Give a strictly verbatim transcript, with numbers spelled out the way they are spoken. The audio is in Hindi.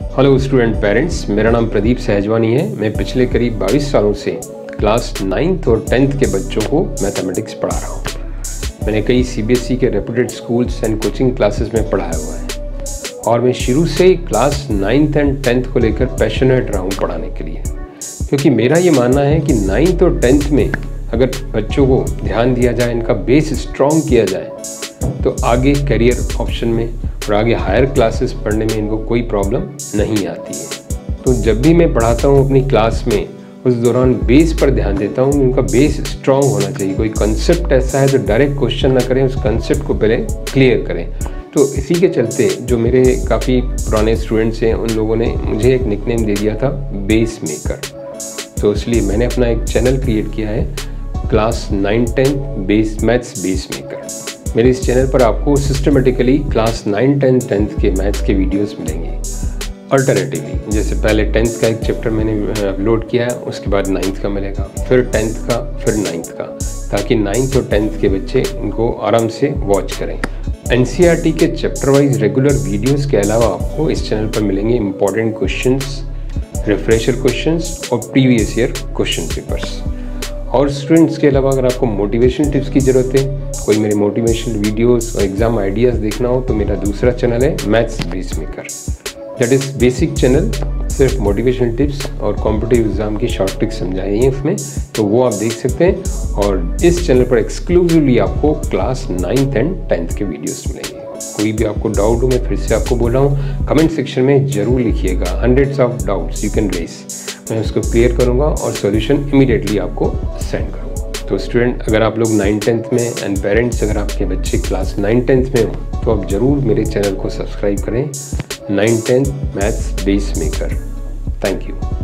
हेलो स्टूडेंट पेरेंट्स, मेरा नाम प्रदीप सहजवानी है। मैं पिछले करीब बाईस सालों से क्लास नाइन्थ और टेंथ के बच्चों को मैथमेटिक्स पढ़ा रहा हूँ। मैंने कई सीबीएसई के reputed schools and coaching classes में पढ़ाया हुआ है और मैं शुरू से क्लास नाइन्थ एंड टेंथ को लेकर पैशनेट रहा हूँ पढ़ाने के लिए, क्योंकि मेरा ये मानना है कि नाइन्थ और टेंथ में अगर बच्चों को ध्यान दिया जाए, इनका बेस स्ट्रॉन्ग किया जाए, तो आगे करियर ऑप्शन में और आगे हायर क्लासेस पढ़ने में इनको कोई प्रॉब्लम नहीं आती है। तो जब भी मैं पढ़ाता हूँ अपनी क्लास में, उस दौरान बेस पर ध्यान देता हूँ। उनका बेस स्ट्रॉन्ग होना चाहिए। कोई कंसेप्ट ऐसा है तो डायरेक्ट क्वेश्चन ना करें, उस कंसेप्ट को पहले क्लियर करें। तो इसी के चलते जो मेरे काफ़ी पुराने स्टूडेंट्स हैं, उन लोगों ने मुझे एक निकनेम दे दिया था बेस मेकर। तो इसलिए मैंने अपना एक चैनल क्रिएट किया है class nine tenth base maths base maker. मेरे इस चैनल पर आपको systematically class nine tenth tenth के मैथ्स के वीडियोस मिलेंगे। अल्टरनेटिवली, जैसे पहले टेंथ का एक चैप्टर मैंने अपलोड किया है, उसके बाद नाइन्थ का मिलेगा, फिर टेंथ का, फिर नाइन्थ का, ताकि नाइन्थ और टेंथ के बच्चे इनको आराम से वॉच करें। एनसीईआरटी के चैप्टर वाइज रेगुलर वीडियोज़ के अलावा आपको इस चैनल पर मिलेंगे इंपॉर्टेंट क्वेश्चन, रिफ्रेशर क्वेश्चन और प्रीवियस ईयर क्वेश्चन पेपर्स। और स्टूडेंट्स के अलावा अगर आपको मोटिवेशन टिप्स की ज़रूरत है, कोई मेरे मोटिवेशनल वीडियोस और एग्ज़ाम आइडियाज़ देखना हो, तो मेरा दूसरा चैनल है maths base maker. That is basic channel, सिर्फ मोटिवेशनल टिप्स और कॉम्पिटिटिव एग्ज़ाम की शॉर्ट ट्रिक्स समझाई हैं उसमें, तो वो आप देख सकते हैं। और इस चैनल पर एक्सक्लूसिवली आपको क्लास नाइन्थ एंड टेंथ के वीडियोज़ मिलेंगे। कोई भी आपको डाउट हो, मैं फिर से आपको बोल रहा हूँ, कमेंट सेक्शन में ज़रूर लिखिएगा। Hundreds of doubts you can raise, मैं उसको क्लियर करूँगा और सॉल्यूशन इमीडिएटली आपको सेंड करूँगा। तो स्टूडेंट, अगर आप लोग नाइन टेंथ में एंड पेरेंट्स अगर आपके बच्चे क्लास नाइन टेंथ में हो, तो आप ज़रूर मेरे चैनल को सब्सक्राइब करें, nine tenth maths base maker. Thank you.